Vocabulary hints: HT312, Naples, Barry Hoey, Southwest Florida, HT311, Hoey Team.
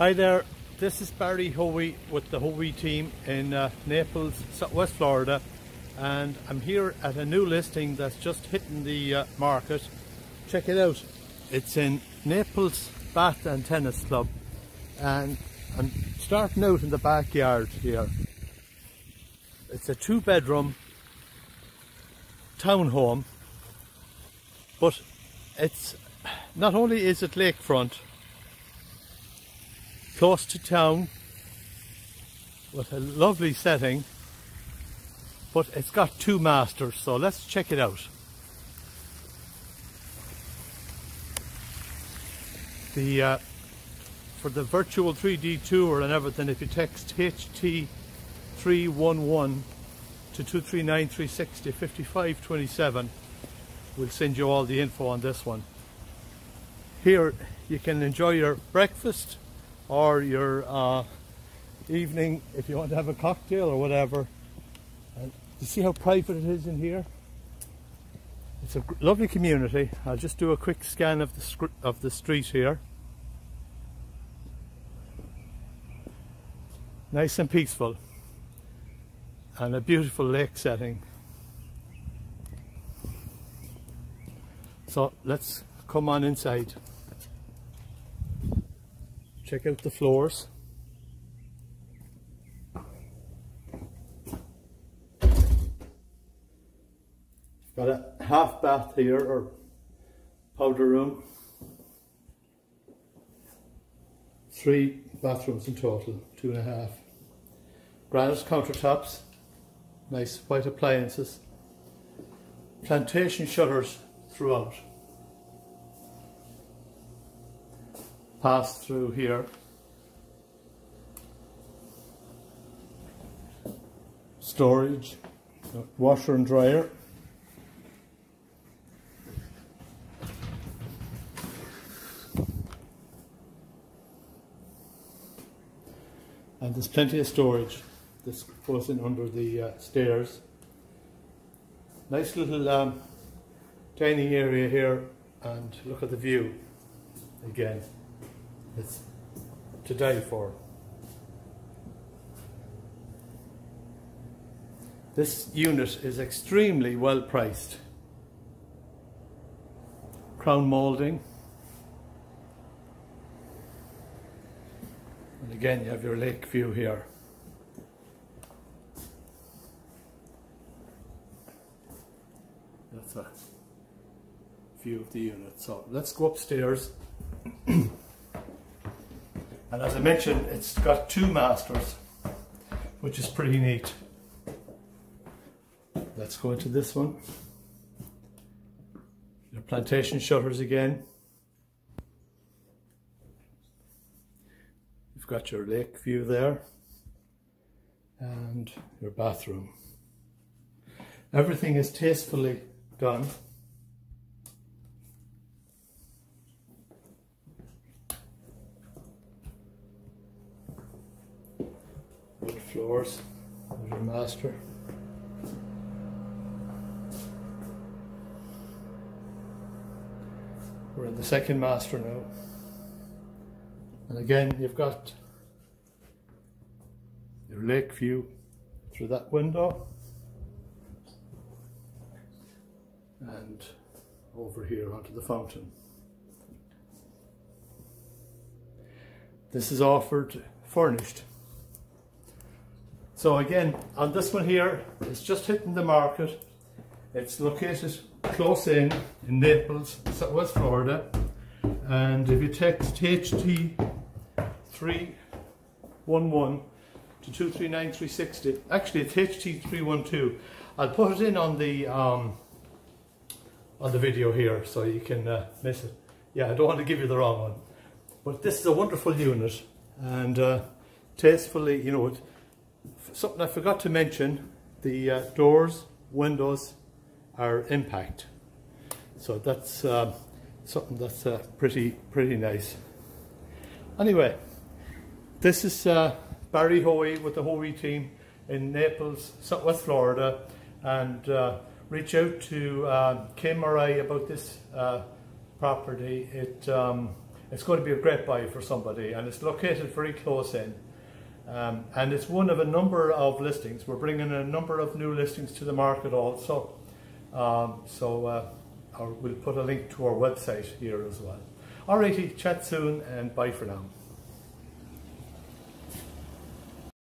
Hi there, this is Barry Hoey with the Hoey Team in Naples, Southwest Florida, and I'm here at a new listing that's just hitting the market. Check it out. It's in Naples Bath and Tennis Club, and I'm starting out in the backyard here. It's a two-bedroom townhome, but it's not only is it lakefront, close to town, with a lovely setting, but it's got two masters, so let's check it out. For the virtual 3D tour and everything, if you text HT311 to 239 360 5527, we'll send you all the info on this one. Here you can enjoy your breakfast or your evening if you want to have a cocktail or whatever. And you see how private it is in here? It's a lovely community. I'll just do a quick scan of the street here. Nice and peaceful, and a beautiful lake setting. So let's come on inside. Check out the floors. Got a half bath here, or powder room. Three bathrooms in total, 2.5. Granite countertops, nice white appliances. Plantation shutters throughout. Pass through here. Storage, washer and dryer. And there's plenty of storage. This goes in under the stairs. Nice little dining area here, and look at the view again. It's to die for. This unit is extremely well priced. Crown moulding, and again you have your lake view here. That's a view of the unit. So let's go upstairs. And as I mentioned, it's got two masters, which is pretty neat. Let's go into this one. Your plantation shutters again. You've got your lake view there, and your bathroom. Everything is tastefully done. Floors, there's your master. We're in the second master now, and again you've got your lake view through that window and over here onto the fountain. This is offered furnished. So again, on this one here, it's just hitting the market. It's located close in Naples, Southwest Florida. And if you text HT311 to 239 360, actually it's HT312. I'll put it in on the video here so you can miss it. Yeah, I don't want to give you the wrong one. But this is a wonderful unit, and tastefully, you know, something I forgot to mention, the doors, windows are impact, so that's something that's pretty nice. Anyway, this is Barry Hoey with the Hoey Team in Naples, Southwest Florida, and reach out to Kim or I about this property. It It's going to be a great buy for somebody, and it's located very close in. And it's one of a number of listings. We're bringing a number of new listings to the market also. We'll put a link to our website here as well. Alrighty, chat soon and bye for now.